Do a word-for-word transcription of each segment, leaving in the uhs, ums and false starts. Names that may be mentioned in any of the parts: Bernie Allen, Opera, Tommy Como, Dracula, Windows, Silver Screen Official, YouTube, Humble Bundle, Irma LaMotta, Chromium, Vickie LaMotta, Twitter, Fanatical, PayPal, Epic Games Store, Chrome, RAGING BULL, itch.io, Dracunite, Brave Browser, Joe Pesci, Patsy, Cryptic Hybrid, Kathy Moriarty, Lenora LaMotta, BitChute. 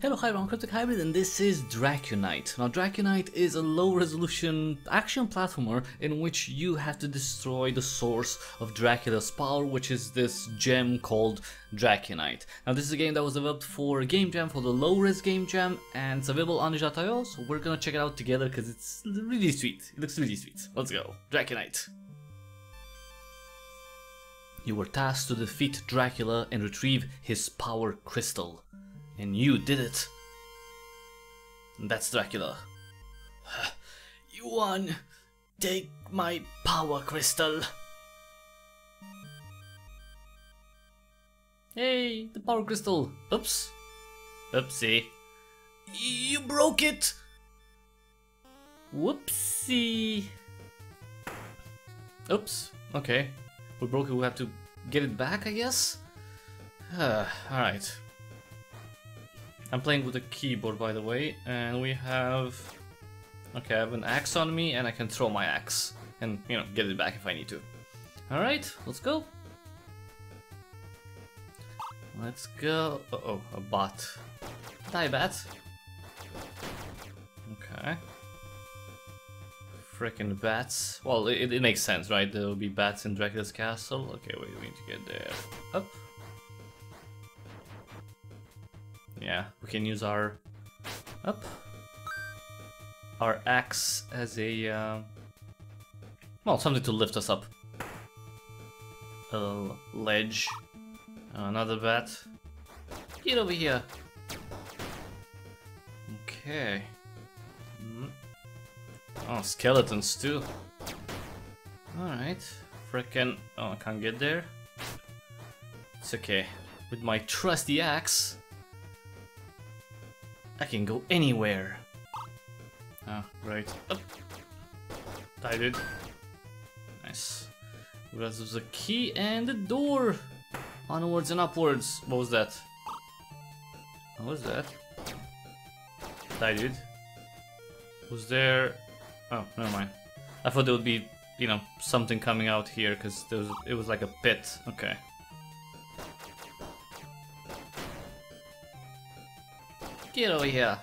Hello, hi everyone, Cryptic Hybrid, and this is Dracunite. Now, Dracunite is a low-resolution action platformer in which you have to destroy the source of Dracula's power, which is this gem called Dracunite. Now, this is a game that was developed for Game Jam, for the low-res Game Jam, and it's available on itch dot i o, so we're gonna check it out together because it's really sweet. It looks really sweet. Let's go. Dracunite. You were tasked to defeat Dracula and retrieve his power crystal. And you did it. That's Dracula. You won. Take my power crystal. Hey, the power crystal. Oops. Oopsie. You broke it. Whoopsie. Oops. Okay. We broke it. We have to get it back, I guess. Uh, all right. I'm playing with a keyboard, by the way, and we have... Okay, I have an axe on me, and I can throw my axe. And, you know, get it back if I need to. Alright, let's go. Let's go... Uh-oh, a bot. Die, bat. Okay. Frickin' bats. Well, it, it makes sense, right? There will be bats in Dracula's castle. Okay, wait, we need to get there. Up. Yeah, we can use our up our axe as a uh, well, something to lift us up. A ledge, another bat. Get over here. Okay. Mm. Oh, skeletons too. All right, frickin'. Oh, I can't get there. It's okay. With my trusty axe. I can go anywhere. Ah, right. Up. I did. Nice. That was a key and a door. Onwards and upwards. What was that? What was that? I did. Was there? Oh, never mind. I thought there would be, you know, something coming out here because there was. It was like a pit. Okay. Get over here.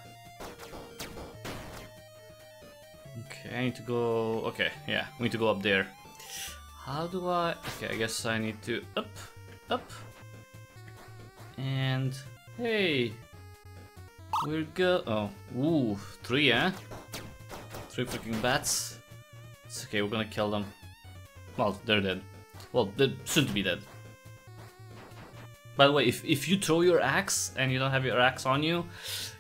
Okay, I need to go... Okay, yeah, we need to go up there. How do I... Okay, I guess I need to... Up, up. And... Hey! We're go... Oh, ooh, three, eh? Three freaking bats. It's okay, we're gonna kill them. Well, they're dead. Well, they're soon to be dead. By the way, if, if you throw your axe and you don't have your axe on you,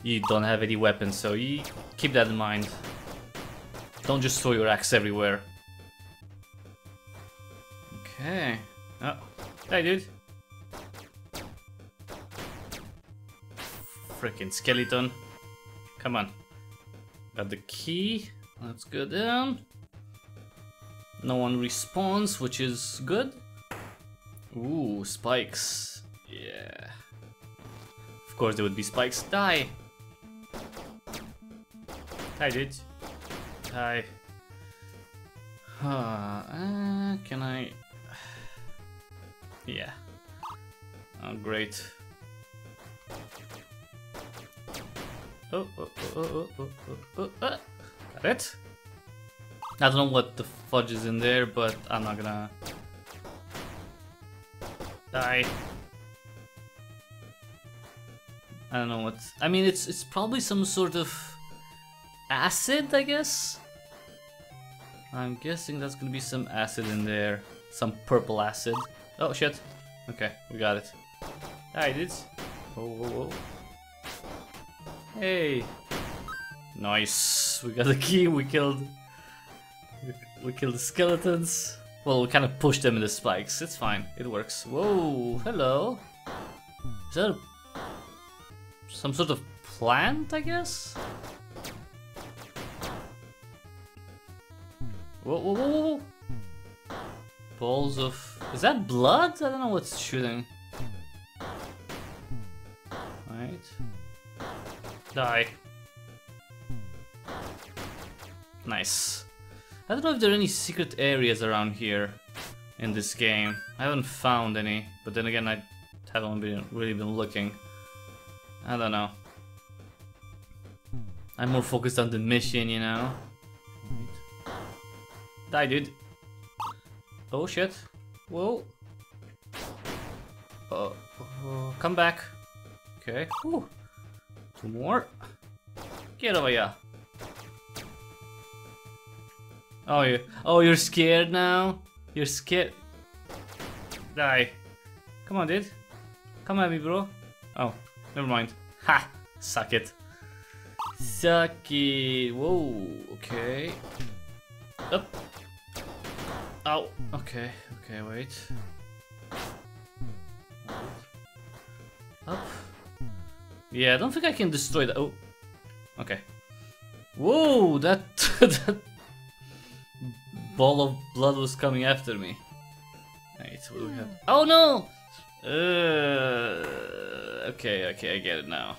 you don't have any weapons, so you keep that in mind. Don't just throw your axe everywhere. Okay. Oh. Hey, dude. Frickin' skeleton. Come on. Got the key. Let's go down. No one responds, which is good. Ooh, spikes. Yeah. Of course there would be spikes. Die! Die, dude. Die. Uh, uh, can I... Yeah. Oh, great. Oh, oh, oh, oh, oh, oh, oh, oh. Got it. I don't know what the fudge is in there, but I'm not gonna... Die. I don't know what... I mean, it's it's probably some sort of acid, I guess? I'm guessing that's gonna be some acid in there. Some purple acid. Oh, shit. Okay, we got it. Alright, dudes. Whoa, whoa, whoa. Hey. Nice. We got the key. We killed... We killed the skeletons. Well, we kind of pushed them in the spikes. It's fine. It works. Whoa. Hello. Is that a... Some sort of plant, I guess? Whoa, whoa, whoa, whoa! Balls of... Is that blood? I don't know what's shooting. Alright. Die. Nice. I don't know if there are any secret areas around here in this game. I haven't found any, but then again I haven't been, really been looking. I don't know. I'm more focused on the mission, you know. Right. Die, dude. Oh shit. Whoa. Uh, uh, come back. Okay. Whew. Two more. Get over here. Oh, you. Oh, you're scared now. You're scared. Die. Come on, dude. Come at me, bro. Oh, never mind. Ha! Suck it. Suck it. Whoa. Okay. Up. Ow. Okay. Okay. Wait. Up. Yeah, I don't think I can destroy that. Oh. Okay. Whoa, that, that ball of blood was coming after me. Alright, what do we have? Oh no! Uh, okay, okay, I get it now.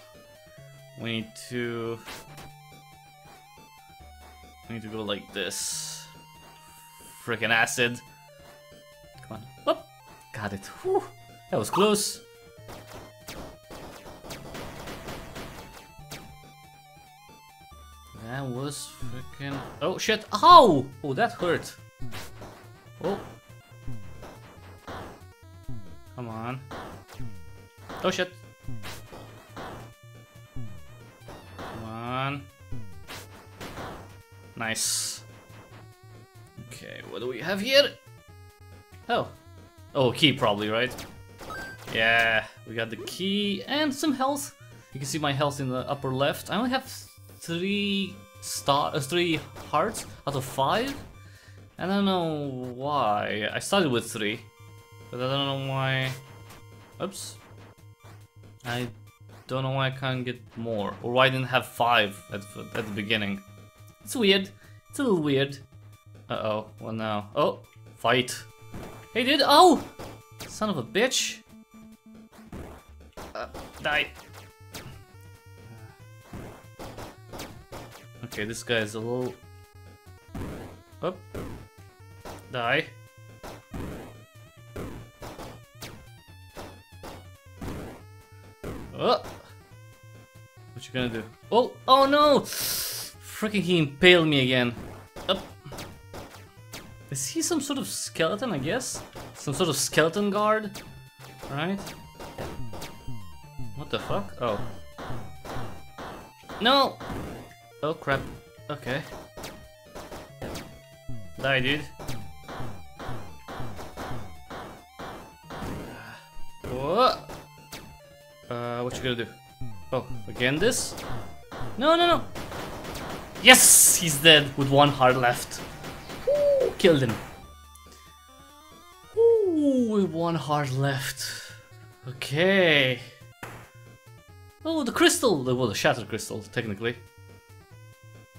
We need to... We need to go like this. Frickin' acid. Come on. Whoop! Got it. Whew. That was close. That was freaking... Oh shit! Ow! Oh, that hurt. Oh. Come on. Oh shit. Come on. Nice. Okay, what do we have here? Oh. Oh, key probably, right? Yeah, we got the key and some health. You can see my health in the upper left. I only have three star, uh, three hearts out of five. I don't know why. I started with three, but I don't know why. Oops. I don't know why I can't get more, or why I didn't have five at at the beginning. It's weird. It's a little weird. Uh oh. Well now. Oh, fight. Hey, dude. Oh, son of a bitch. Uh, die. Okay, this guy is a little... Up. Die. Oh. What you gonna do? Oh! Oh no! Freaking he impaled me again. Up. Is he some sort of skeleton, I guess? Some sort of skeleton guard? Right? What the fuck? Oh. No! Oh crap, okay. Die, dude. Whoa. Uh, what you gonna do? Oh, again this? No, no, no! Yes! He's dead with one heart left. Woo, killed him. Ooh, with one heart left. Okay. Oh, the crystal! Well, the shattered crystal, technically.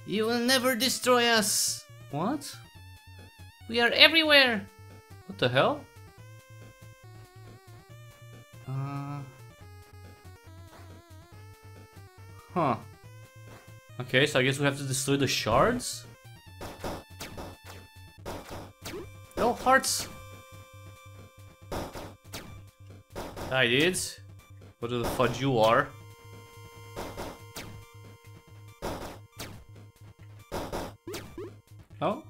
You will never destroy us! What? We are everywhere! What the hell? Uh... Huh. Okay, so I guess we have to destroy the shards? No hearts! Hi dudes. What the fudge you are? Oh?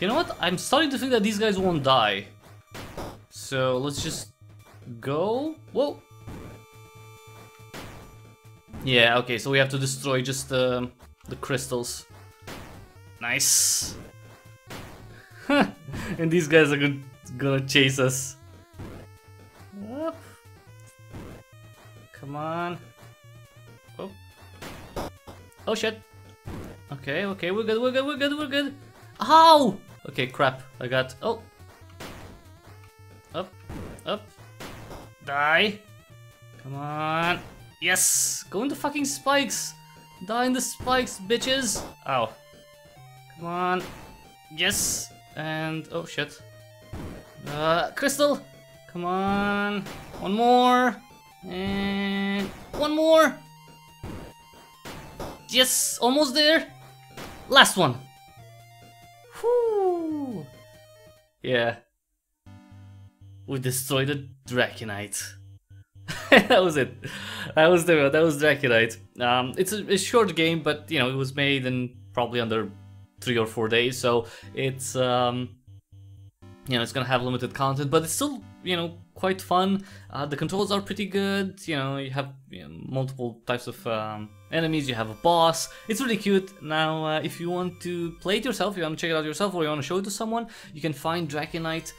You know what? I'm starting to think that these guys won't die. So let's just go. Whoa! Yeah, okay, so we have to destroy just um, the crystals. Nice! And these guys are good, gonna chase us. Oh. Come on. Oh. Oh shit! Okay, okay, we're good, we're good, we're good, we're good. Ow! Okay, crap. I got... Oh! Up, up. Die. Come on. Yes! Go in the fucking spikes! Die in the spikes, bitches! Ow. Come on. Yes! And... Oh, shit. Uh, crystal! Come on. One more. And... One more! Yes! Almost there! Last one! Whoo! Yeah. We destroyed the Dracunite. That was it. that was the that was Dracunite. Um, it's a, a short game, but you know it was made in probably under three or four days, so it's um, you know it's gonna have limited content, but it's still you know quite fun. Uh, the controls are pretty good. You know you have you know, multiple types of um, enemies. You have a boss. It's really cute. Now, uh, if you want to play it yourself, you want to check it out yourself, or you want to show it to someone, you can find Dracunite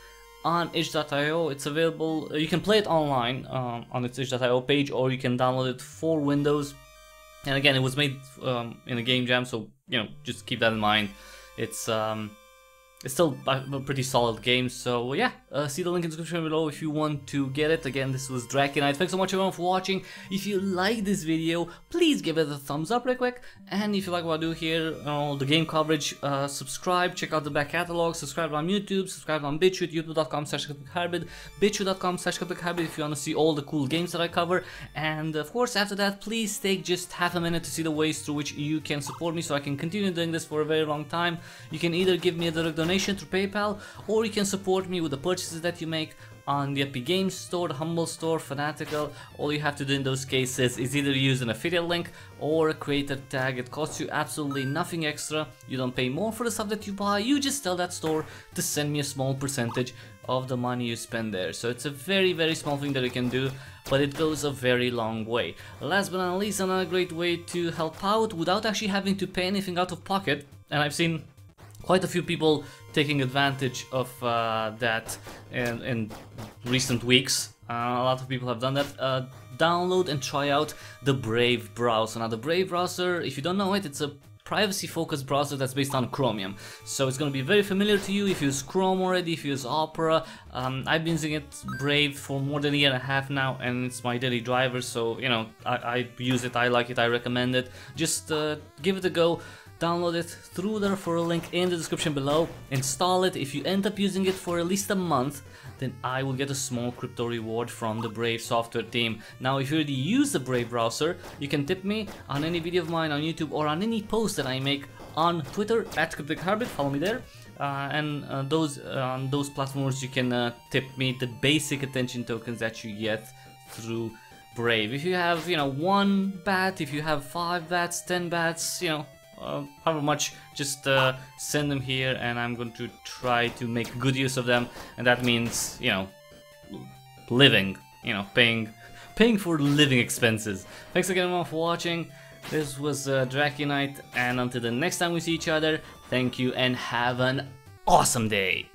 on itch dot i o. It's available. You can play it online um, on its itch dot i o page, or you can download it for Windows. And again, it was made um, in a game jam, so you know just keep that in mind. It's um, it's still a pretty solid game. So yeah, uh, see the link in the description below if you want to get it. Again, this was Dracunite. Thanks so much everyone for watching. If you like this video, please give it a thumbs up real quick. And if you like what I do here, all uh, the game coverage, uh, subscribe. Check out the back catalog. Subscribe on YouTube. Subscribe on BitChute. YouTube dot com slash Cryptic Hybrid. BitChute dot com slash Cryptic Hybrid. If you want to see all the cool games that I cover. And of course, after that, please take just half a minute to see the ways through which you can support me, so I can continue doing this for a very long time. You can either give me a direct donation through PayPal, or you can support me with the purchases that you make on the Epic Games Store, the Humble Store, Fanatical. All you have to do in those cases is either use an affiliate link or a creator tag. It costs you absolutely nothing extra. You don't pay more for the stuff that you buy. You just tell that store to send me a small percentage of the money you spend there. So it's a very, very small thing that you can do, but it goes a very long way. Last but not least, another great way to help out without actually having to pay anything out of pocket, and I've seen quite a few people taking advantage of uh, that in, in recent weeks. Uh, a lot of people have done that. Uh, download and try out the Brave Browser. Now the Brave Browser, if you don't know it, it's a privacy-focused browser that's based on Chromium. So it's going to be very familiar to you if you use Chrome already, if you use Opera. Um, I've been using it, Brave, for more than a year and a half now, and it's my daily driver, so you know, I, I use it, I like it, I recommend it. Just uh, give it a go. Download it through the referral link in the description below. Install it. If you end up using it for at least a month, then I will get a small crypto reward from the Brave software team. Now, if you already use the Brave browser, you can tip me on any video of mine on YouTube or on any post that I make on Twitter at Cryptic Hybrid. Follow me there. Uh, and uh, those uh, on those platforms, you can uh, tip me the basic attention tokens that you get through Brave. If you have, you know, one bat, if you have five bats, ten bats, you know. Uh, however much, just uh, send them here, and I'm going to try to make good use of them, and that means, you know, living, you know, paying paying for living expenses. Thanks again everyone for watching. This was uh, Dracunite, and until the next time we see each other, thank you and have an awesome day!